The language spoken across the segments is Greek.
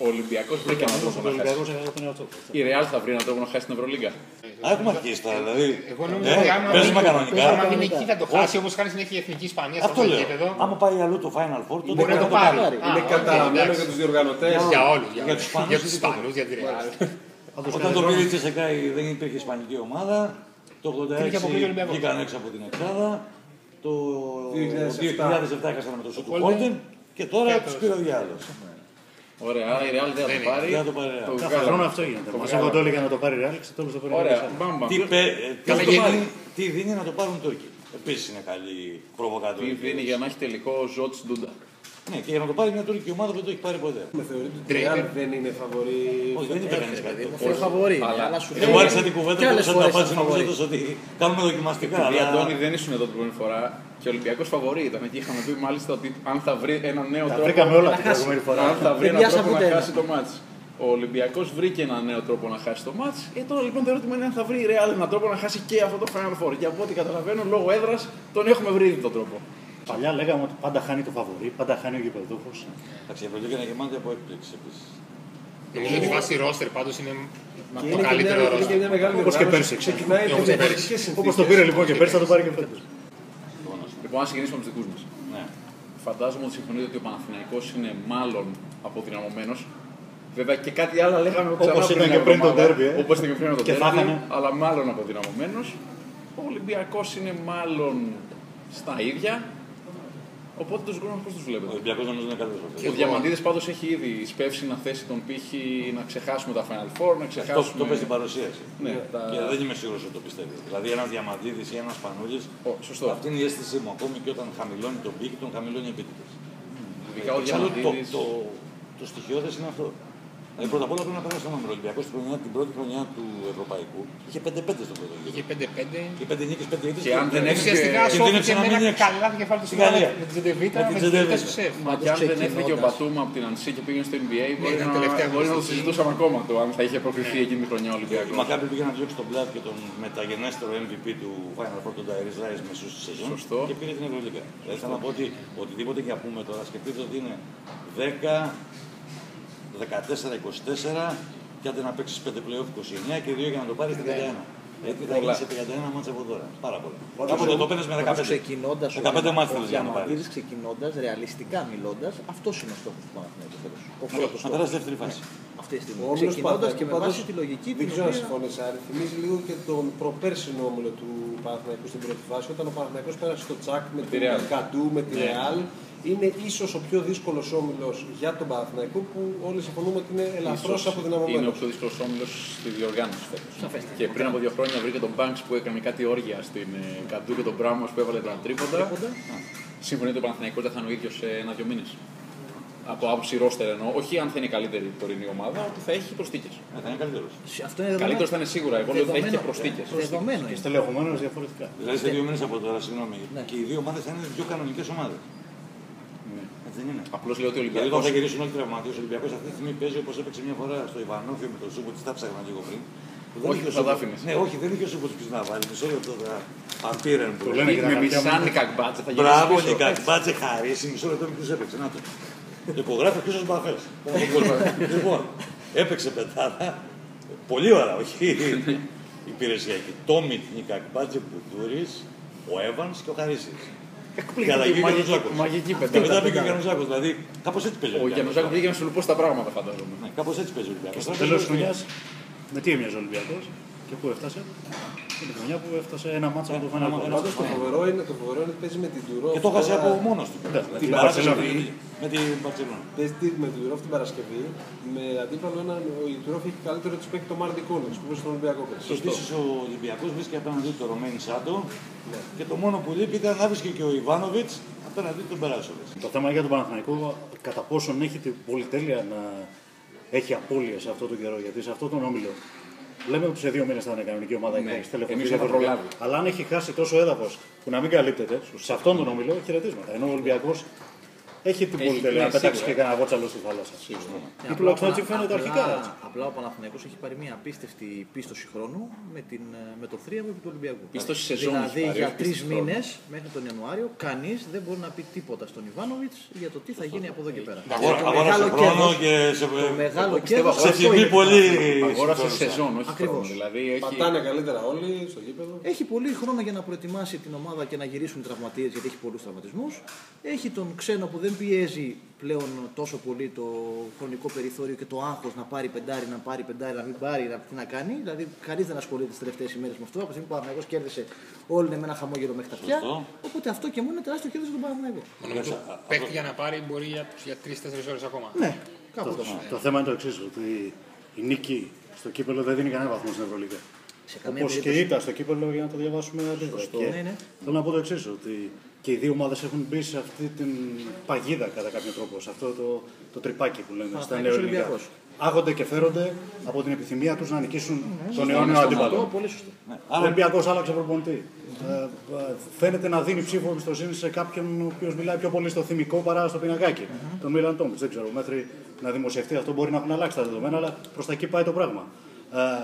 Ο Ολυμπιακός βρήκε έναν τρόπο να χάσει. Η Real θα βρει έναν τρόπο να χάσει την Ευρωλίγκα. Έχουμε αρχίσει τώρα, δηλαδή. Παίζουμε κανονικά. Αν είναι εκεί θα το χάσει, όπως κάνει συνέχεια η Εθνική Ισπανία. Αυτό λέω. Άμα πάει αλλού το Final Four, τότε μπορεί να το πάρει. Είναι καταραμένο για τους διοργανωτές. Για όλους. Για τους Ισπανούς, για τη Real. Όταν το πήρε η CSKA δεν υπήρχε ισπανική ομάδα. Το 86 βγήκαν έξω από την Εξάδα. Το 2007 έχασαν με το Σουκουπόλτιν. Και τώρα τους πήρε ο διάλογος. Ωραία, η Real δεν θα το πάρει. Κάθε χρόνο αυτό γίνεται. Μας έχουν το έλεγαν να το πάρει η Real, εξετόλου στο περιβάλλον. Τι δίνει να το πάρουν οι Τούρκοι. Επίσης είναι καλή προβοκατόρια. Τι δίνει για να έχει τελικό Ζότ Ντούντα. Ναι, και για να το πάρει μια τουρκική ομάδα που δεν το έχει πάρει ποτέ. Με θεωρείτε ότι η Real δεν είναι φαβορή. Όχι, δεν είπε κανείς κάτι. Είναι φαβορή. Εγώ άρχισα την κουβέντα και άρχισα να πάω να ότι κάνουμε δοκιμαστικά. Οι Αντώνη δεν ήσουν εδώ την πρώτη φορά και ο Ολυμπιακός φαβορή ήταν. Και είχαμε πει μάλιστα ότι αν θα βρει έναν νέο τρόπο. Αν θα βρει έναν τρόπο να χάσει το μάτς. Ο Ολυμπιακός βρήκε έναν νέο τρόπο να χάσει το μάτς. Τώρα λοιπόν το ερώτημα είναι αν θα βρει η Real έναν τρόπο να χάσει και αυτό το Final Four. Και από ό,τι καταλαβαίνω λόγω έδρας τον έχουμε βρει τον τρόπο. Παλιά λέγαμε ότι πάντα χάνει το φαβορί, πάντα χάνει ο γηπεδούχος. Εντάξει, η Ευρωλίγκα είναι γεμάτη από έκπληξη επίσης. Νομίζω ότι βάσει ρόστερ πάντως είναι το καλύτερο ρόστερ. Όπως και πέρσι. Όπως το πήρε λοιπόν και πέρσι, θα το πάρει και φέτος. Λοιπόν, να ξεκινήσουμε με τους δικούς μας. Φαντάζομαι ότι συμφωνείτε ότι ο Παναθηναϊκός είναι μάλλον αποδυναμωμένος. Βέβαια και κάτι άλλο λέγαμε όπως ήταν και πριν το ντέρμπι. Όπως ήταν και πριν το ντέρμπι, αλλά μάλλον αποδυναμωμένος. Ο Ολυμπιακός είναι μάλλον στα ίδια. Οπότε τους γκρούνους πώς τους βλέπετε. Ο Ολυμπιακός νομίζω είναι καλύτερος. Ο Διαμαντίδης πάντως έχει ήδη σπεύσει να θέσει τον πύχη να ξεχάσουμε τα Final Four, να ξεχάσουμε. Αυτό το πες στην παρουσίαση. Ναι, και δεν είμαι σίγουρος ότι το πιστεύει. Δηλαδή ένας Διαμαντίδης ή ένας Σπανούλης. Σωστό. Αυτή είναι η αίσθησή μου. Ακόμη και όταν χαμηλώνει τον πύχη, τον χαμηλώνει επίτηδες. Το στοιχειώδες είναι αυτό. Δηλαδή πρώτα απ' όλα πρέπει να περάσει το νούμερο. Ο Ολυμπιακός την πρώτη χρονιά του Ευρωπαϊκού είχε 5-5 στο πρώτο γύρο. Είχε 5-5. Και 5 νίκες, 5 ήττες. Και αν δεν ουσιαστικά σώθηκε με ένα καλά κεφάλι του Γαλλία. Με την Τζεντεβίτα, με την Τζεντεβίτα. Μα και αν δεν έφυγε ο Μπατούμα από την Ανσί και πήγαινε στο NBA, μπορεί να το συζητούσαμε ακόμα το αν θα είχε προκριθεί εκείνη τη χρονιά ο Ολυμπιακός. Μα κάποιοι πήγαιναν να διώξει τον Μπλατ και τον μεταγενέστερο MVP του Final Four, τον Ταϊρής Ράις μεσού στη σεζόν και πήρε την Ευρωλίγκα. Δηλαδή θα να πω ότι οτιδήποτε και να πούμε τώρα σκεφτείτε ότι είναι 10. 14-24 και άντε να παίξεις 5 playoff 29 και 2 για να το πάρεις 31. Έτσι θα γίνει σε 31 μάτς από τώρα. Πάρα πολλά. Κάποτε το παίρνεις με 15 μάτς θέλεις για να πάρεις. Ήδης ξεκινώντας, ρεαλιστικά μιλώντας, αυτός είναι ο στόχος του Παναθηναϊκού. Να περάσεις δεύτερη φάση. Αυτή τη στιγμή. Ξεκινώντας και με βάση τη λογική του. Δεν ξέρω αν συμφωνείς, Άρη. Θυμίζει λίγο και τον προπέρσινο όμιλο του Παναθηναϊκού στην πρώτη φάση, όταν ο Παναθηναϊκός πέρασε στο τσακ με την Καντού, με τη Real. Είναι ίσως ο πιο δύσκολος όμιλος για τον Παναθηναϊκό που όλοι συμφωνούμε ότι είναι ελαφρώς αποδυναμωμένος. Είναι ο πιο δύσκολος όμιλος στη διοργάνωση φέτος. Και πριν από 2 χρόνια βρήκε τον Banks που έκανε κάτι όργια στην Καντού και τον Μπράμος που έβαλε τον τρίποντα. Συμφωνείτε ότι ο Παναθηναϊκός θα ήταν ο ίδιος σε 1-2 μήνες. Από άποψη ρόστερ εννοώ, όχι αν θα είναι η καλύτερη τωρινή ομάδα, ότι θα έχει προστίκες. Θα είναι καλύτερος. Καλύτερος θα είναι σίγουρα, εγώ λέω ότι θα έχει και προστίκες. Και στελεχωμένος διαφορετικά. Δηλαδή σε 2 μήνες από τώρα, συγγνώμη, και οι δύο ομάδες θα είναι 2 κανονικές ομάδες. Απλώς λέω ότι ο Ολυμπιακός. Όταν θα γυρίσουν όλοι τραυματίες, ο Ολυμπιακός αυτή τη στιγμή παίζει όπως έπαιξε μια φορά στο Ιβανόφιο με τον Σούμπο, τη τα ψάχνα λίγο πριν. Όχι, θα τα άφηνες. Ναι, όχι, δεν είχε ο Σούμπο πίσω να βάλει. Μισό λεπτό θα απήρεν που λένε. Με μισάν Νικακμπάτσε θα γυρίσει. Μπράβο, Νικακμπάτσε χαρίσει, μισό λεπτό ποιο έπαιξε. Να το. Υπογράφει ο Chrysos Mafes. Λοιπόν, έπαιξε πεντάδα. Πολύ ώρα, όχι υπηρεσιακή. Τόμιτ, Νικακμπάτσε, Μπouturis, ο Evans και ο Χαρίσης. Εκπληκτική μαγική πεντάδα. Μετά πήγε ο Γιάννης Ζάκος, δηλαδή κάπως έτσι παίζει. Ο Γιάννης Ζάκος πήγε να σου λουπώσει τα πράγματα, φαντάζομαι. Ναι, κάπως έτσι παίζει ο Ολυμπιακός. Και στο τέλος της χρονιάς, με τι έμοιαζε ο Ολυμπιακός και πού έφτασε. Την χρονιά που έφτασε ένα μάτσο από το Final Four. Πάντως το φοβερό είναι ότι παίζει με την Τουρόφ. Και το χάσει από μόνος του. Την Παρασκευή. Με την Μπαρτσελόνα. Παίζει με την Τουρόφ την Παρασκευή. Με αντίπαλο έναν η Τουρόφ έχει καλύτερο τη παίκτη το Μάρτι Κόλλινς που παίζει στον Ολυμπιακό. Επίσης ο Ολυμπιακός βρίσκει απέναντί του Ρωμένι Σάντο. Και το μόνο που λείπει ήταν να βρίσκει και ο Ιβάνοβιτς απέναντί του Μπεράσοβιτ. Το θέμα για τον Παναθηναϊκό κατά πόσον έχει την πολυτέλεια να έχει απώλειες σε αυτό το καιρό. Γιατί σε αυτό τον όμιλο. Λέμε ότι σε 2 μήνες θα είναι κανονική ομάδα και έχει τελεφωνήσει. Αλλά αν έχει χάσει τόσο έδαφος που να μην καλύπτεται, σε αυτόν τον όμιλο χαιρετίσματα. Ενώ ο Ολυμπιακός Έχει την πολυτέλεια να πετάξει και κανένα γότσαλο στη θάλασσα. Τουλάχιστον έτσι φαίνεται αρχικά. Απλά ο Παναθηναϊκός έχει πάρει μια απίστευτη πίστοση χρόνου με το θρίαμβο του Ολυμπιακού. Πίστοση σεζόν. Δηλαδή για 3 μήνες μέχρι τον Ιανουάριο κανείς δεν μπορεί να πει τίποτα στον Ιβάνοβιτς για το τι θα γίνει από εδώ και πέρα. Αγόρασε χρόνο και σε τιμή πολύ. Αγόρασε σεζόν, όχι χρόνο. Πατάνε καλύτερα όλοι στο γήπεδο. Έχει πολύ χρόνο για να προετοιμάσει την ομάδα και να γυρίσουν οι τραυματίες, γιατί έχει πολλούς τραυματισμούς. Έχει τον ξένο που δεν πιέζει πλέον τόσο πολύ το χρονικό περιθώριο και το άγχος να πάρει πεντάρι, να πάρει πεντάρι, να μην πάρει, τι να κάνει. Δηλαδή, κανείς δεν ασχολείται τις τελευταίες ημέρες με αυτό. Από τη στιγμή που ο Παναθηναϊκός κέρδισε, όλοι με ένα χαμόγελο μέχρι τα αυτιά. Οπότε αυτό και μόνο είναι τεράστιο κέρδος για τον Παναθηναϊκό. Παίκτη για να πάρει μπορεί για 3-4 ώρες ακόμα. Ναι, κάπου το θέμα είναι το εξής, ότι η νίκη στο κύπελλο δεν δίνει κανένα βαθμό στην Ευρωλίγα. Όπως και η ήττα στο κύπελλο, για να το διαβάσουμε αντίθετα. Ναι. Θέλω να πω το εξής, ότι και οι δύο ομάδες έχουν μπει σε αυτή την παγίδα κατά κάποιο τρόπο, σε αυτό το τρυπάκι που λέμε στα νεοελληνικά. Άγονται και φέρονται από την επιθυμία τους να νικήσουν τον αιώνιο αντίπαλο. Ο Ολυμπιακός άλλαξε προπονητή. Φαίνεται να δίνει ψήφο εμπιστοσύνη σε κάποιον ο οποίος μιλάει πιο πολύ στο θυμικό παρά στο πινακάκι. Τον Μίλαν Τόμιτς. Δεν ξέρω, μέχρι να δημοσιευτεί αυτό μπορεί να έχουν αλλάξει τα δεδομένα, αλλά προς τα εκεί πάει το πράγμα.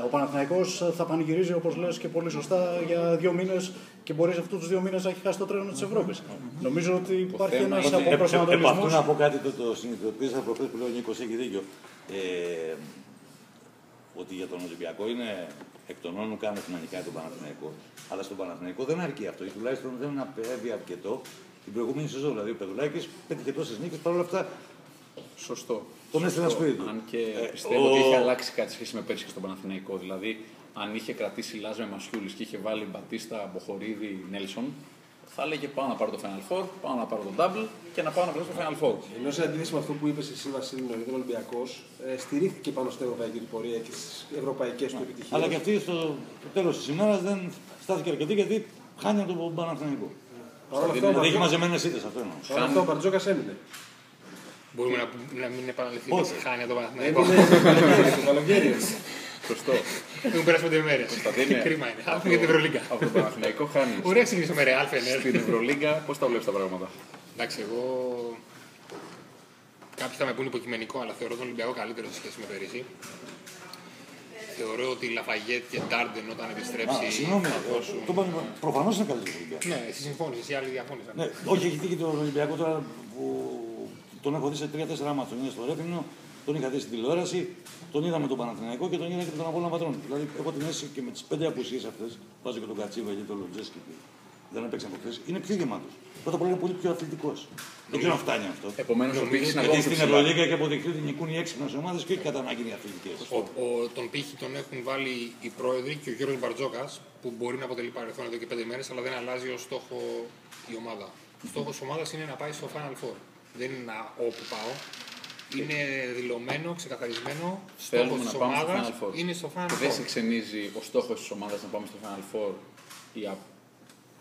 Ο Παναθηναϊκός θα πανηγυρίζει, όπως λες και πολύ σωστά, για 2 μήνες και μπορεί σε αυτούς τους 2 μήνες να έχει χάσει το τρένο της Ευρώπης. Νομίζω ότι υπάρχει ένας αποπροσανατολισμός. Επ' αυτού να πω κάτι, το συνειδητοποίησα προχθές που λέει ο Νίκος, έχει δίκιο. Ότι για τον Ολυμπιακό είναι εκ των όνων κάνουν σημαντικά τον Παναθηναϊκό. Αλλά στον Παναθηναϊκό δεν αρκεί αυτό. Τουλάχιστον δεν είναι αρκετό την προηγούμενη σεζόν. Δηλαδή ο Πεδουλάκης πέτυχε τόσες νίκες, παρόλα αυτά. Σωστό. Τον έστειλα σπίτι του. Αν και πιστεύω ότι είχε αλλάξει κάτι σχέση με πέρσι και στον Παναθηναϊκό. Δηλαδή, αν είχε κρατήσει Λάζ με Μασιούλης και είχε βάλει Μπατίστα, Μποχορίδη, Νέλσον, θα έλεγε πάω να πάρω το Final Four, πάω να πάρω το Double και να πάω να βρω το Final Four. Ενώ σε αντίθεση με αυτό που είπε εσύ, Βασίλη, ο Ολυμπιακός στηρίχθηκε πάνω στην ευρωπαϊκή του πορεία και στις ευρωπαϊκές του επιτυχίες. Αλλά και αυτή στο τέλος της ημέρας δεν στάθηκε αρκετή, γιατί χάνει από τον Παναθηναϊκό. Δεν είχε μαζεμένες ήττες αυτό. Παρ' αυτό ο Μπαρτζόκας έμεινε. Μπορούμε να μην επαναληφθεί η χάνια το Παναθηναϊκό. Σωστό. Έχουν περάσει 5 μέρες. Κρίμα είναι. Αφού για την Ευρωλίγκα. Από το Παναθηναϊκό χάνει. Ωραία συγκρίση με Ρεάλ, Φενέρ. Στην Ευρωλίγκα, πώς τα βλέπεις τα πράγματα? Εντάξει, εγώ. Κάποιοι θα με πούνε υποκειμενικό, αλλά θεωρώ τον Ολυμπιακό καλύτερο σε σχέση με πέρυσι. Θεωρώ ότι η Λαφαγιέτ και Ντάρντεν όταν επιστρέψει. Συγγνώμη, προφανώς είναι καλύτερο Ολυμπιακό. Ναι, εσύ συμφώνησες, οι άλλοι διαφώνησαν. Όχι, έχει τύχει τον Ολυμπιακό τώρα που. Τον έχω δει σε 3-4 μάτσα. Είναι στο Ρέφινο, τον είχα δει στην τηλεόραση, τον είδα με τον Παναθηναϊκό και τον είδα και τον Απόλλωνα Πατρών. Δηλαδή, έχω την αίσθηση και με τις 5 απουσίες αυτές, βάζω και τον Κατσίβα και τον Λοντζέσκι, δεν έπαιξαν από χθες, είναι πιο γεμάτος. Πρώτα απ' όλα είναι πολύ πιο αθλητικός. Δεν ξέρω αν φτάνει αυτό. Επομένως, γιατί στην Ευρωλίγα και αποδειχθεί ότι νικούν οι έξυπνες ομάδες και όχι κατά ανάγκη οι αθλητικές. Τον πύχη τον έχουν βάλει οι πρόεδροι και ο Γιώργος Μπαρτζόκας, που μπορεί να αποτελεί παρελθόν εδώ και 5 μέρες, αλλά δεν αλλάζει ως στόχο η ομάδα. Ο στόχος ομάδας είναι να πάει στο Final Four. Δεν είναι ένα όπου πάω. Είναι δηλωμένο, ξεκαθαρισμένο. Στόχος της ομάδας είναι στο Final Four. Δεν σε ξενίζει ο στόχος της ομάδας να πάμε στο Final Four,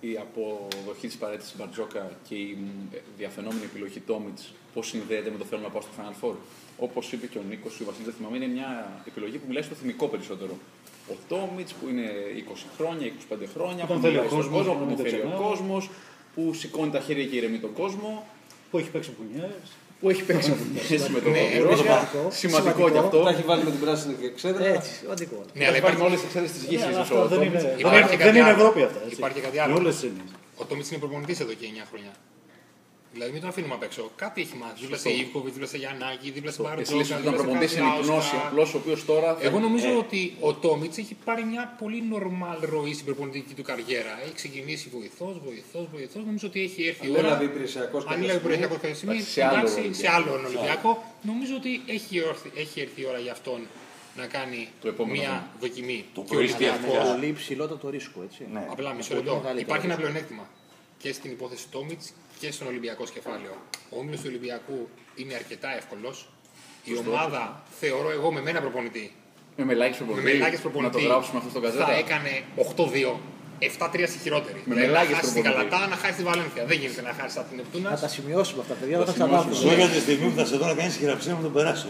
η αποδοχή της παρέτησης Μπαρτζόκα και η διαφαινόμενη επιλογή Τόμιτς, πώς συνδέεται με το θέλω να πάω στο Final Four. Όπως είπε και ο Νίκος, ο Βασίλης, θυμάμαι, είναι μια επιλογή που μιλάει στο θυμικό περισσότερο. Ο Τόμιτς που είναι 20 χρόνια, 25 χρόνια, που μιλάει στον κόσμο, που θέλει ο κόσμος, που σηκώνει τα χέρια και ηρεμεί τον κόσμο. Που έχει παίξει μπουνιές. Που έχει παίξει μπουνιές με τον Ρώσο. Σημαντικό και αυτό. Τα έχει βάλει με την πράσινη και εξέδρα. Έτσι, σημαντικό. Ναι, αλλά υπάρχουν όλες τις εξέδρες της γης. Δεν είναι Ευρώπη αυτά. Υπάρχει κάτι άλλο. Ο Τόμιτς είναι προπονητής εδώ και 9 χρόνια. Δηλαδή, μην τον αφήνουμε απ' έξω. Κάτι έχει μάθει. Δίπλα σε Ιβκοβιτ, δίπλα σε Γιαννάκη, δίπλα σε Μπαρτζόκα. Εσύ ήταν προπονητής σε γνώση, απλώς ο οποίος τώρα. Εγώ νομίζω ότι ο Τόμιτς έχει πάρει μια πολύ normal ροή στην προπονητική του καριέρα. Έχει ξεκινήσει βοηθός. Νομίζω ότι έχει έρθει η ώρα. Αν είναι υπηρεσιακός κάποια στιγμή, σε άλλον Ολυμπιακό. Νομίζω ότι έχει έρθει η ώρα για αυτόν να κάνει μια δοκιμή. Πολύ υψηλότατο ρίσκο, έτσι. Απλά μισό λεπτό. Υπάρχει ένα πλεονέκτημα και στην υπόθεση Τόμιτς και στον Ολυμπιακό κεφάλαιο. Ο όμιλος του Ολυμπιακού είναι αρκετά εύκολος. Η ομάδα, θεωρώ εγώ, με μένα προπονητή. Με μελάκης προπονητή. Να το γράψουμε αυτό στον καζέτα. Θα έκανε 8-2. 7-3 στη χειρότερη. Να χάσει την Καλατά, να χάσει τη Βαλένθια. Δεν γίνεται να χάσει από την Νεπτούνα. Θα τα σημειώσουμε αυτά, παιδιά. Θα τα ξαναλάβουμε. Σου για τη στιγμή που θα σε δω να κάνει χειραψία με τον Περάσο.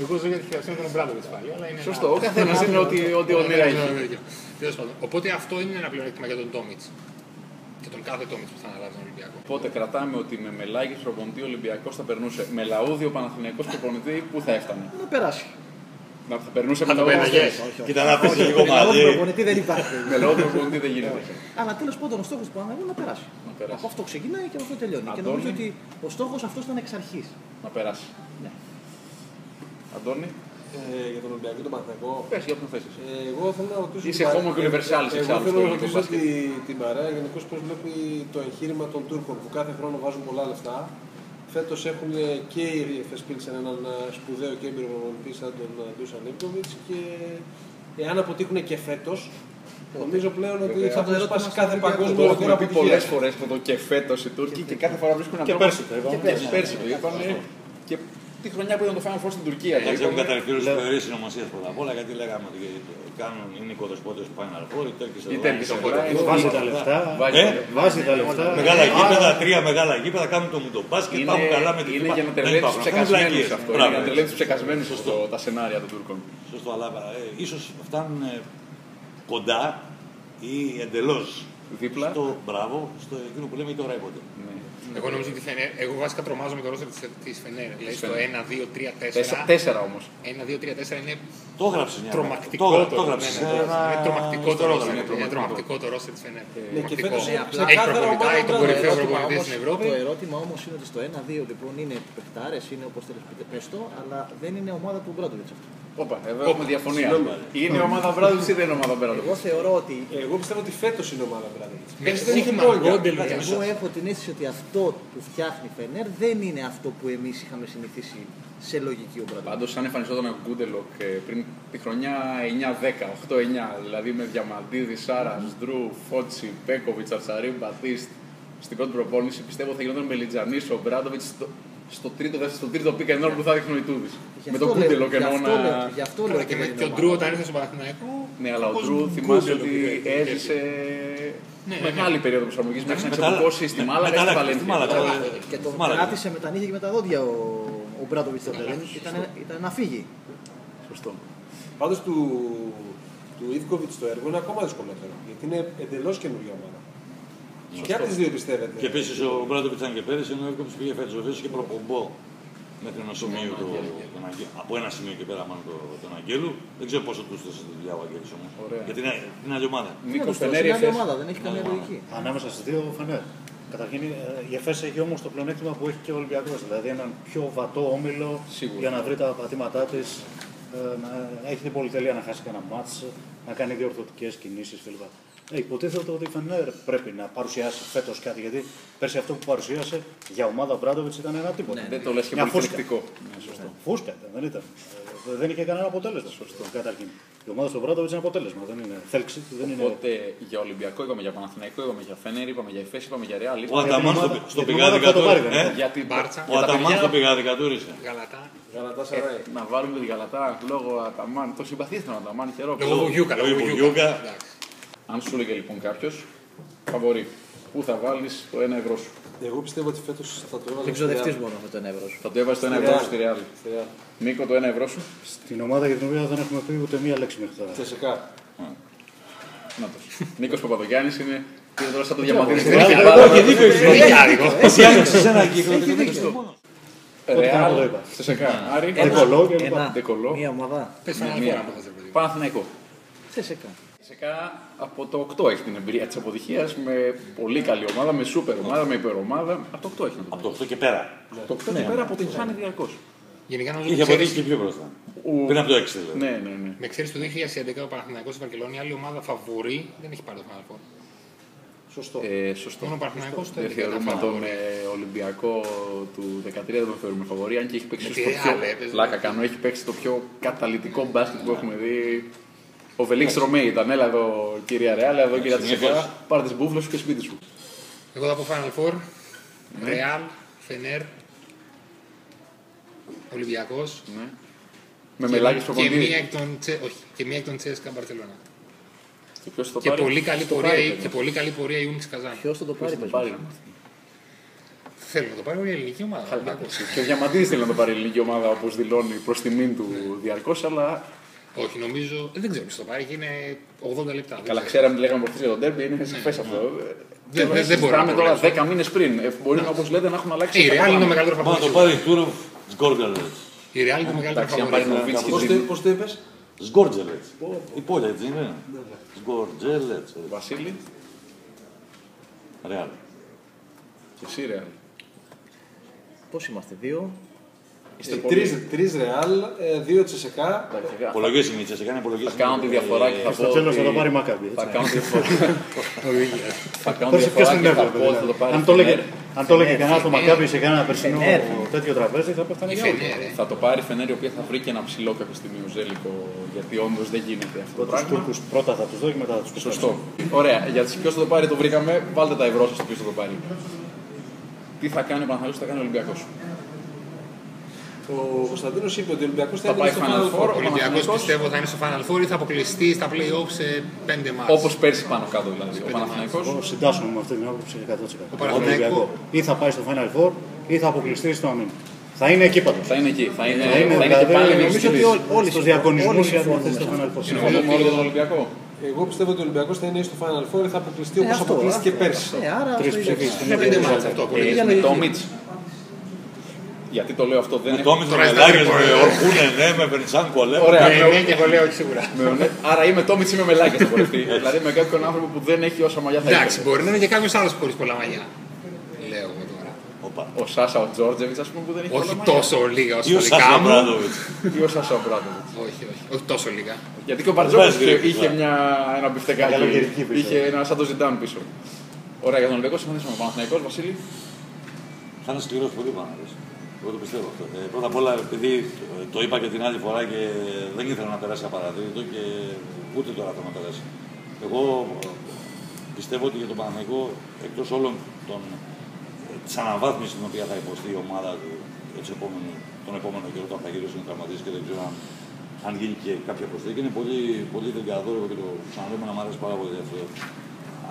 Εγώ ζω για τη χειραψία με τον Μπράντοβιτς πάλι. Σωστό. Ο καθένας είναι ό,τι ονειρεύεται. Οπότε αυτό είναι ένα πλεονέκτημα για τον Τόμιτς. και τον κάθε Tomitsch που θα αναλάβει τον Ολυμπιακό. Οπότε κρατάμε ότι με Μελάγης προπονητή ο Ολυμπιακός θα περνούσε, με Λαούδη ο Παναθηναϊκός προπονητή, πού θα έφτανε? Να περάσει. Να θα περνούσε με Λαούδη. Κοίτα να πέσει λίγο μαζί. Με προπονητή δεν υπάρχει. Με Λαούδη προπονητή δεν γίνεται. Αλλά τέλος πάντων ο στόχος του Παναθηναϊκού να περάσει. Από αυτό ξεκινάει και από αυτό τελειώνει. Και νομίζω ότι ο στόχος αυτός ήταν εξ αρχής. Να περάσει. Αντώνη. Για τον Ολυμπιακό και τον Παναθηναϊκό. Πες, για ποιον θέσεις. Εγώ θέλω να ρωτήσω. Είσαι χώμα και universalis εξάλλου. Θέλω να ρωτήσω την παρέα γενικώς πώς βλέπει το εγχείρημα των Τούρκων που κάθε χρόνο βάζουν πολλά λεφτά. Φέτος έχουν και οι θεσπίλησαν έναν σπουδαίο και έμπειρο προπονητή σαν τον Ντούσαν Νίκοβιτς. Και εάν αποτύχουν και φέτος, νομίζω πλέον ότι θα το σπάσει κάθε παγκόσμιο ρεκόρ. Έχουν πει πολλές φορές το και φέτος οι Τούρκοι και κάθε φορά βρίσκουν έναν τρόπο. Και πέρσι το είπαν. Τη χρονιά που ήταν το Final Four στην Τουρκία. Εντάξει, έχουν καταρριφθεί οι θεωρίες συνωμοσίας πρώτα απ' όλα, γιατί λέγαμε ότι είναι οι οικοδεσπότες του Final Four, οι Τούρκοι στο Final. Βάζει τα λεφτά. Μεγάλα γήπεδα, τρία μεγάλα γήπεδα, κάνουν το μουντομπάσκετ και πάμε καλά με την Τουρκία. Είναι για να τρελαίνουν τους ψεκασμένους αυτό. Για να τρελαίνουν τους ψεκασμένους τα σενάρια των Τούρκων. Σωστό, αλλά ίσως φτάνουν κοντά ή εντελώς δίπλα στο εκείνο που λέμε τώρα ή ποτέ. Εγώ νομίζω ότι εγώ βασικά τρομάζω με το ρόστερ της Φενέρ. Δηλαδή στο 1, 2, 3, 4. 4 όμως. 1, 2, 3, 4 είναι. Το έγραψε. Τρομακτικό το ρόστερ. Είναι τρομακτικό το ρόστερ της Φενέρ. Έχει προπονητάει τον κορυφαίο προπονητή στην Ευρώπη. Το ερώτημα όμως είναι ότι στο 1-2 λοιπόν είναι παιχτάρες, είναι όπως θέλεις πείτε πέστο, αλλά δεν είναι ομάδα του Bradovic αυτό. Όπα, εδώ έχουμε διαφωνία. Είναι ομάδα Bradovic ή δεν είναι ομάδα Bradovic? Εγώ θεωρώ ότι. Εγώ πιστεύω ότι φέτος είναι ομάδα Bradovic. Εγώ έχω την αίσθηση ότι αυτό που φτιάχνει η Φενέρ δεν είναι αυτό που εμείς είχαμε συνηθίσει σε λογική ο Bradovic. Πάντως, αν εμφανιζόταν ο Γκούντελοκ πριν τη χρονιά 9-10, 8-9, δηλαδή με Διαμαντίδη, Σάρα, Ντρου, Φότσι, Πέκοβιτς, Ατσαρί, Μπατίστ στην πρώτη προπόνηση, πιστεύω θα γινόταν Μελιτζανής ο Bradovic στον τρίτο pick and roll που θα δείχνει ο Itoudis. Με τον Γκούντελοκ εννοώ να. Και με τον Ντρου όταν ήρθε στον Παναθηναϊκό. Ναι, αλλά ο Ντρου θυμάσαι ότι έζησε. Ναι, μεγάλη περίοδο προσαρμογής μέχρι να ξεπλοκώσει σύστημα, αλλά έχει Βαλένθια. Και τον κράτησε με τα νύχια και με τα δόντια ο Bradovic. Ήταν να φύγει. Σωστό. Πάντως του Ivkovic το έργο είναι ακόμα δυσκολότερο, γιατί είναι εντελώς καινούργια ομάδα. Ποια από τις δύο πιστεύετε? Και επίσης ο Bradovic ήταν και πέρυσι, ενώ ο Ivkovic πήγε φέτος. Ο Βέσης και προπομπό μέχρι ένα σημείο από ένα σημείο και πέρα μάλλον τον Αγγέλου. Δεν ξέρω πόσο του έστωσε τη δουλειά ο Αγγέλης όμως. Γιατί είναι άλλη ομάδα. Νίκο Φενέρ, είναι άλλη ομάδα, δεν έχει καμία λογική. Ανάμεσα στις δύο Φενέρ. Καταρχήν η ΕΦΕΣ έχει όμως το πλεονέκτημα που έχει και ο Ολυμπιακός. Δηλαδή έναν πιο βατό όμιλο για να βρει τα πατήματά της. Έχει την πολυτέλεια να χάσει κανένα μάτς, να κάνει διορθωτικές κινήσεις κλπ. Υποτίθεται ότι η Φενέρ πρέπει να παρουσιάσει φέτος κάτι, γιατί πέρσι αυτό που παρουσίασε για ομάδα Bradovic ήταν ένα τίποτα. Ναι, δεν το λες και πολύ θελκτικό. Φούσκα ήταν, δεν ήταν. Δεν είχε κανένα αποτέλεσμα. Σωστό. Καταρχήν. Η ομάδα στο Bradovic είναι αποτέλεσμα, δεν είναι θέλξη. Οπότε για Ολυμπιακό είπαμε, για Παναθηναϊκό είπαμε, για Φενέρ είπαμε, για Εφές είπαμε, για Real. Ο Ανταμάν στο πηγάδι κατούρισε. Για την Μπάρτσα. Ο Ανταμάν στο πηγάδι κατούρισε. Γαλατά. Να βάλουμε τη Γαλατά λόγω Ανταμάν. Το συμπαθήθηκαν Ανταμάν καιρό. Αν σου έλεγε λοιπόν κάποιος, φαβορί, πού θα βάλεις το 1 ευρώ σου? Εγώ πιστεύω ότι φέτος θα το έβαζα. Δεν ξοδευτείς μόνο με το 1 ευρώ σου. Θα το έβαζα το 1 ευρώ σου στη Real. Νίκο, το 1 ευρώ σου. Στην ομάδα για την οποία δεν έχουμε πει ούτε μία λέξη μέχρι τώρα. Φυσικά. Να το. Νίκος Παπαδογιάννης είναι. Πήρε τώρα σαν το Διαμαντίδη. Όχι, Νίκο, εσύ άνοιξες ένα κύκλο. Real, CSKA. Άρη, Ντεκολό. Μία ομάδα. Παναθηναϊκό. CSKA. Φυσικά από το 8 έχει την εμπειρία της αποτυχίας με πολύ καλή ομάδα, με σούπερ ομάδα, με υπερομάδα. Από το 8 έχει. Από το 8 και πέρα. Από το 8 και πέρα αποτυγχάνει διαρκώς. Γενικά νομίζω είχε αποτύχει και πιο μπροστά. Πριν από το 6 δηλαδή. Ναι. Με ξέρεις το 2011 ο Παναθηναϊκός στη Βαρκελόνη, άλλη ομάδα φαβορή δεν έχει πάρει το Final Four. Σωστό. Μόνο ο Παναθηναϊκός το έχει. Δεν θεωρούμε τον Ολυμπιακό του 2013, δεν τον θεωρούμε φαβορή, αν και έχει παίξει το πιο καταλυτικό μπάσκετ που έχουμε δει. Ο Φελίξ Ρωμέι ήταν, έλα εδώ κυρία Ρεάλ, εδώ κυρία Τσεσικά, πάρε τις μπούφλες σου και σπίτι σου. Εγώ θα πω Final Four, Ρεάλ, Φενέρ, Ολυμπιακός με Μελάγης προπονητή. Και μία εκ των CSKA Μπαρσελόνα. Και πολύ καλή πορεία η Ιούνις Καζάν. Ποιος θα το πάρει? Θέλει να το πάρει μια ελληνική ομάδα. Και ο Διαμαντίδης θέλει να το πάρει η ελληνική ομάδα, όπως δηλώνει προς τιμήν του διαρκώς, αλλά. Όχι, νομίζω. Δεν ξέρω ποιο το πάρει, είναι 80 λεπτά. Καλά, ξέραμε τι λέγαμε προχθές για τον ντέρμπι, είναι σαφές αυτό. Δεν μπορούμε τώρα 10 μήνες πριν. Μπορεί να, όπως λέτε, να έχουν αλλάξει. Η Real είναι ο μεγαλύτερος φαβορής. Μα το πάρει του Γκόργαλετ. Η Real είναι ο μεγαλύτερος φαβορής. Πώς το είπες? Γκόργαλετ. Η πόλη έτσι είναι. Γκόργαλετ. Βασίλη. Real. Και εσύ Real. Πώς είμαστε, δύο? Τρεις Ρεάλ, δύο CSKA. Υπολογίσουμε η CSKA, θα κάνω τη διαφορά και θα πω. Στο τέλος θα το πάρει Μακάμπι. Θα κάνω τη διαφορά. Θα κάνω τη διαφορά και θα πω ότι θα το πάρει. Αν το έλεγε κανένα το Μακάμπι σε κανένα περσινό τέτοιο τραπέζι, θα πέφτανε για όλοι. Θα το πάρει Φενέρ, η οποία θα βρει και ένα ψηλό κάποια στιγμή ουζέλικο. Γιατί όντως δεν γίνεται αυτό το πράγμα. Πρώτα θα τους δω και μετά θα τους πιστώ. Ωραία, για ποιο θα το πάρει το βρήκαμε. Βάλτε τα ευρώ σας στο ποιο θα το πάρει. Τι θα κάνει ο Παναθηναϊκός, θα κάνει ο Ολυμπιακός. Ο Κωνσταντίνος είπε ότι ο Ολυμπιακός θα πάει στο Final Four. Ο Ολυμπιακός πιστεύω θα είναι στο Final Four ή θα αποκλειστεί στα play-off σε 5 μάτς. Όπως πέρσι πάνω κάτω δηλαδή. Ο Παναθηναϊκός. Συντάσσομαι με αυτή την άποψη 100%. Ο Ολυμπιακός ή θα πάει στο Final Four ή θα αποκλειστεί στο αμήν. Θα είναι εκεί πάντως. Θα είναι εκεί. Νομίζω ότι όλοι στους διαγωνισμούς θα αποκλειστεί στο Final Four. Συμφωνούμε όλοι για τον Ολυμπιακό. Εγώ πιστεύω ότι ο Ολυμπιακός θα είναι στο Final Four ή θα αποκλειστεί όπως αποκλείστηκε πέρσι. Τρεις ψηφίες. Γιατί το λέω αυτό, δεν είναι. Τόμι, τώρα ορκούνε, ναι, με Βερνιτσάν κολεύω. Ωραία, ναι, και κολεύω σίγουρα. Άρα είμαι Τόμι, είμαι μελάκι θα χορευτεί. Δηλαδή με κάποιον άνθρωπο που δεν έχει όσα μαλλιά θα έχει. Εντάξει, μπορεί να είναι και κάποιο άλλο χωρί πολλά μαλλιά. Λέω εγώ τώρα. Ο Σάσα, ο Τζόρτζεβιτ, α πούμε που δεν έχει πολλά μαλλιά. Όχι τόσο λίγα όσο παλικά μου. Ή ο Σάσα ο Μπράντοβιτ. Όχι τόσο λίγα. Γιατί και ο Μπαρτζόβιτ είχε ένα μπιφτεκάκι. Είχε ένα σαν το Ζιντάν πίσω. Ωραία, για τον Ολυμπιακό συμφωνήσαμε. Παναθηναϊκός, Βασίλη. Θα είναι σκληρό πολύ Παναθηναϊκός. Εγώ το πιστεύω αυτό. Πρώτα απ' όλα, επειδή το είπα και την άλλη φορά και δεν ήθελα να περάσει απαρατήρητο και ούτε τώρα θα να περάσει. Εγώ πιστεύω ότι για τον Παναθηναϊκό, εκτός όλων της αναβάθμισης την οποία θα υποστεί η ομάδα του τον επόμενο καιρό, όταν θα γυρίσει ο τραυματής και δεν ξέρω αν γίνει και κάποια προσθήκη, είναι πολύ, πολύ δικαιοδόρυβο και το ξαναλέμε να μ' αρέσει πάρα πολύ αυτό.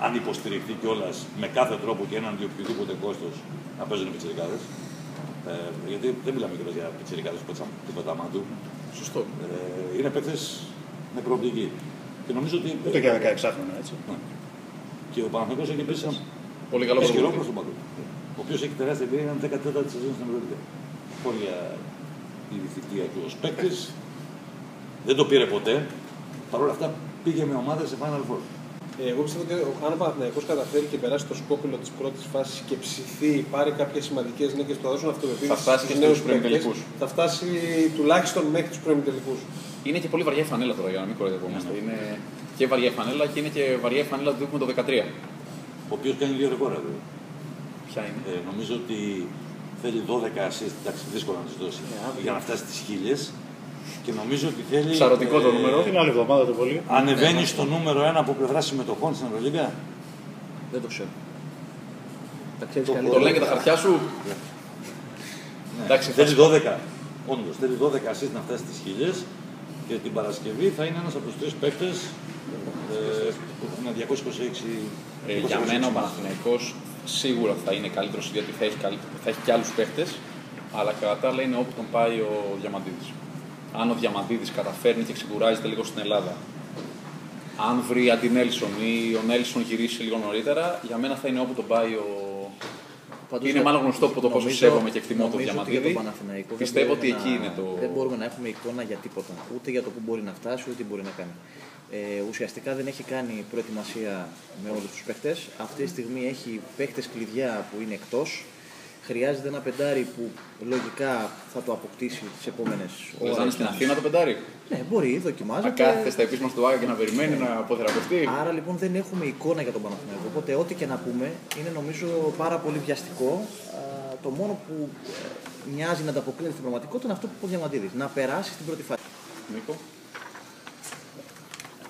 Αν υποστηριχτεί κιόλας με κάθε τρόπο και έναν οποιοδήποτε κόστος να παίζουν οι πιτσιρικάδες. Γιατί δεν μιλάμε κιόλας για πιτσιρικάδες του Πεταμαντού. Σωστό. Είναι παίκτες με προοπτική. Και νομίζω ότι. Ούτε και 16χρονα, έτσι. Ναι. Και ο Παναθηναϊκός έχει επίσης έναν ισχυρό προσωπικό. Ο οποίος έχει τεράστια εμπειρία, είναι 14η σεζόν στην Ευρωλίγα. Χώρια η διθυκτία του ως παίκτης. Δεν το πήρε ποτέ. Παρ' όλα αυτά πήγε με ομάδες σε Final Four. Εγώ πιστεύω ότι αν ο Παναθηναϊκός καταφέρει και περάσει το σκόπελο της πρώτης φάσης και ψηθεί, πάρει κάποιες σημαντικές νίκες που θα δώσουν αυτοπεποίθηση στους νέους προημιτελικούς, θα φτάσει τουλάχιστον μέχρι τους προημιτελικούς. Είναι και πολύ βαριά η φανέλα τώρα, για να μην κοροϊδευόμαστε. Είναι και βαριά η φανέλα και είναι και βαριά η φανέλα του το 13. Ο οποίος κάνει δύο ρεκόρ. Ποια είναι? Νομίζω ότι θέλει 12 assist, εντάξει, δύσκολο να τους δώσει για να φτάσει στις 1000. Και νομίζω ότι θέλει. Σαρωτικό το νούμερο. Την άλλη εβδομάδα το πολύ. Ανεβαίνει στο νούμερο 1 από πλευρά συμμετοχών στην Ευρωλίγα. Δεν το ξέρω. Το λένε και τα χαρτιά σου. Εντάξει, θέλει 12. Όντως θέλει 12 assist να φτάσει στις 1000 και την Παρασκευή θα είναι ένας από τους τρεις παίκτες που είναι 226. Για μένα ο Παναθηναϊκός σίγουρα θα είναι καλύτερος διότι θα έχει και άλλους παίκτες. Αλλά κατά τα άλλα είναι όπου τον πάει ο Διαμαντίδης. Αν ο Διαμαντίδης καταφέρνει και ξεκουράζεται λίγο στην Ελλάδα, αν βρει αντινέλσον ή ο Νέλσον γυρίσει λίγο νωρίτερα, για μένα θα είναι όπου τον πάει ο. Πάντως, είναι μάλλον γνωστό από το πόσο σέβομαι και εκτιμώ τον Διαμαντίδη. Πιστεύω ότι εκεί είναι το. Δεν μπορούμε να έχουμε εικόνα για τίποτα. Ούτε για το που μπορεί να φτάσει, ούτε τι μπορεί να κάνει. Ουσιαστικά δεν έχει κάνει προετοιμασία με όλους τους παίχτες. Αυτή τη στιγμή έχει παίχτες κλειδιά που είναι εκτός. Χρειάζεται ένα πεντάρι που λογικά θα το αποκτήσει τις επόμενες ώρες. Λες στην Αθήνα το πεντάρι. Ναι, μπορεί, δοκιμάζεται. Να κάθεται στα επίσημα του Άγα και να περιμένει να αποθεραπευτεί. Άρα λοιπόν δεν έχουμε εικόνα για τον Παναθηναϊκό. Οπότε ό,τι και να πούμε είναι νομίζω πάρα πολύ βιαστικό. Το μόνο που μοιάζει να ανταποκρίνεται στην πραγματικότητα είναι αυτό που είπε ο Διαμαντίδης. Να περάσει στην πρώτη φάση. Νίκο.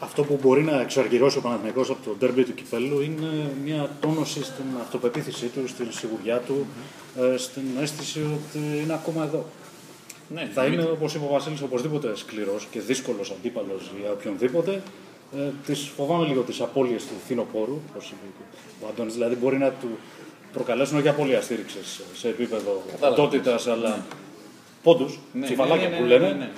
Αυτό που μπορεί να εξαργυρώσει ο Παναθηναϊκός από το ντέρμπι του Κυπέλλου είναι μια τόνωση στην αυτοπεποίθησή του, στην σιγουριά του, στην αίσθηση ότι είναι ακόμα εδώ. Ναι, θα είναι, όπως είπε ο Βασίλης, οπωσδήποτε σκληρός και δύσκολος αντίπαλος για οποιονδήποτε. Φοβάμαι λίγο τις απώλειες του φθινοπόρου. Ο Αντώνης δηλαδή μπορεί να του προκαλέσουν όχι απώλεια στήριξης σε επίπεδο οντότητας, αλλά πόντους, τσιφαλάκια που λένε,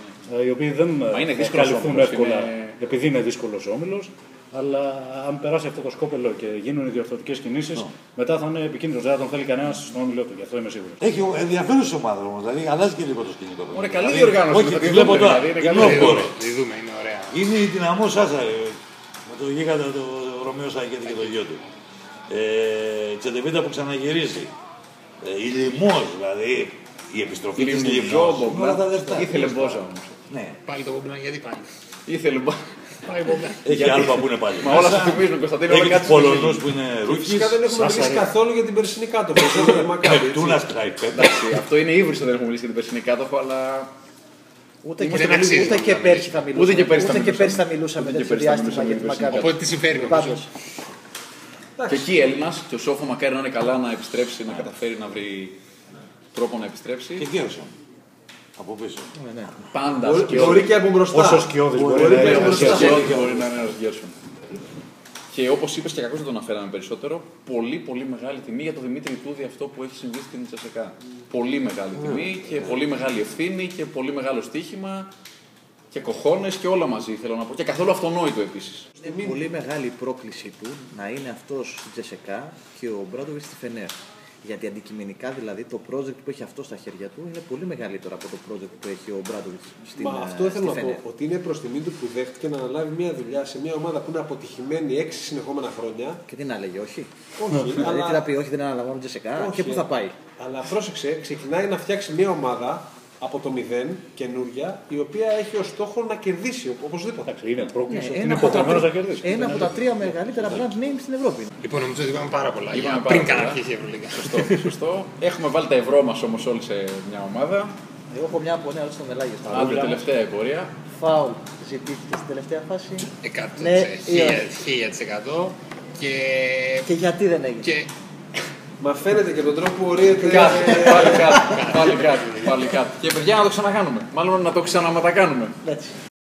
οι οποίοι δεν θα καλυφθούν εύκολα. Επειδή είναι δύσκολος ο όμιλος, Αλλά αν περάσει αυτό το σκόπελο και γίνουν οι διορθωτικές κινήσεις, μετά θα είναι επικίνδυνο. Δεν θα τον θέλει κανένα στον όμιλό του, γι' αυτό είμαι σίγουρος. Έχει ενδιαφέρουσα ομάδα όμως, δηλαδή αλλάζει και λίγο το σκηνικό. Ωραία, καλή διοργάνωση. Όχι, τη βλέπω τώρα. Τη δούμε, είναι ωραία. Είναι η δυναμό Σάσα με τον γίγαντα του Ρωμαίου Σακέτη και τον γιο του. Η Τσεντεβίτα που ξαναγυρίζει. Η λιμός, δηλαδή η επιστροφή της λιμός. Ήθελε μπόζα όμως. Πάλι το κομπλάν, γιατί πάλι. Ήθελε μπόζα. Έχει άλφα που είναι πάλι. Μα όλα σας θυμίζουν, Κωνσταντίνο. Έχει Πολωνούς που είναι ρούκης. Φυσικά δεν έχουμε μιλήσει καθόλου για την περσινή κάτοχο. Πεπτούνας τραϊπέ. Αυτό είναι ύβριστο, δεν έχουμε μιλήσει για την περσινή κάτοχο, αλλά... Ούτε και, και πέρσι θα μιλούσαμε. Ούτε και πέρσι θα μιλούσαμε διάστημα για την Μακάβη. Οπότε τι συμφέρει όμως. Και εκεί Έλληνας, και ο Σόφο μακάρι να είναι καλά να επιστρέψει, να καταφέρει να βρει τρόπο να επιστρέψει. Και Γέρσον. Από πίσω. Πάντα. Μπορεί και από μπροστά. Όσο σκιώδης μπορεί να είναι ένας Γέρσον. Και όπως είπες και κακώς δεν τον αναφέραμε περισσότερο, πολύ πολύ μεγάλη τιμή για τον Δημήτρη Ιτούδη αυτό που έχει συμβεί στην CSKA. Πολύ μεγάλη τιμή και πολύ μεγάλη ευθύνη και πολύ μεγάλο στοίχημα. Και κοχώνες και όλα μαζί, θέλω να πω. Και καθόλου αυτονόητο επίσης. Είναι πολύ μεγάλη η πρόκληση του να είναι αυτός στην CSKA και ο Bradovic στη Φενέρ. Γιατί αντικειμενικά δηλαδή το project που έχει αυτό στα χέρια του είναι πολύ μεγαλύτερο από το project που έχει ο Bradovic στην Φενέρ. Αυτό ήθελα να πω. Ότι είναι προς τιμή του που δέχτηκε να αναλάβει μια δουλειά σε μια ομάδα που είναι αποτυχημένη 6 συνεχόμενα χρόνια. Και τι να λέγει, όχι. Δηλαδή τι να πει, όχι, δεν αναλαμβάνω την CSKA και πού θα πάει. Αλλά πρόσεξε, ξεκινάει να φτιάξει μια ομάδα από το μηδέν, καινούρια, η οποία έχει ως στόχο να κερδίσει οπωσδήποτε. Είναι πρόκληση. Ένα από τα τρία μεγαλύτερα brand names στην Ευρώπη. Λοιπόν, νομίζω ότι είπαμε πάρα πολλά. Πριν καν αρχίσει η Ευρωλίγκα. Σωστό. Έχουμε βάλει τα ευρώ μας όμως όλοι σε μια ομάδα. Εγώ έχω μια απονέα στο μελάγιο. Αύριο τελευταία εμπορία. Φάουλ ζητήθηκε στην τελευταία φάση. 100%. Και γιατί δεν έγινε. Μα φαίνεται και τον τρόπο που ορίεται. Πάλι κάτι. Και παιδιά να το ξανακάνουμε. Μάλλον να το ξαναματακάνουμε.